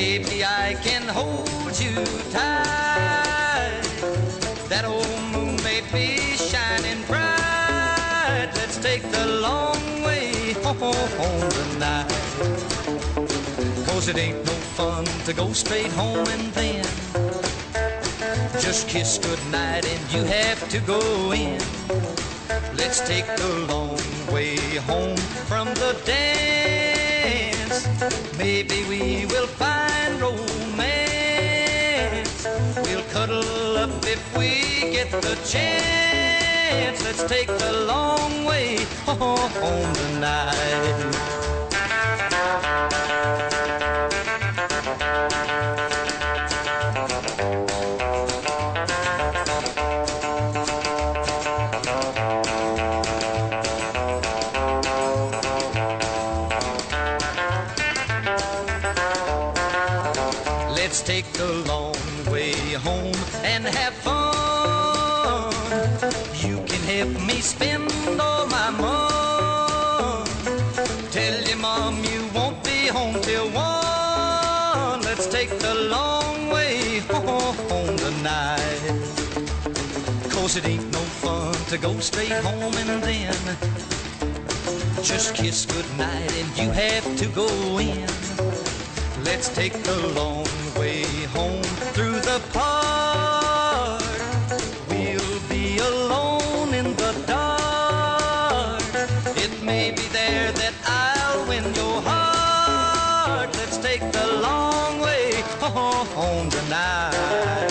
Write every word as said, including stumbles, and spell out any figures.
Baby, I can hold you tight. That old moon may be shining bright. Let's take the long way home tonight. Cause it ain't no fun to go straight home and then just kiss goodnight and you have to go in. Let's take the long way home from the dance. Maybe we will find romance. We'll cuddle up if we get the chance. Let's take the long way home tonight. Let's take the long way home and have fun. You can help me spend all my money. Tell your mom you won't be home till one. Let's take the long way home tonight. Cause it ain't no fun to go straight home and then just kiss goodnight and you have to go in. Let's take the long way home through the park. We'll be alone in the dark. It may be there that I'll win your heart. Let's take the long way home tonight.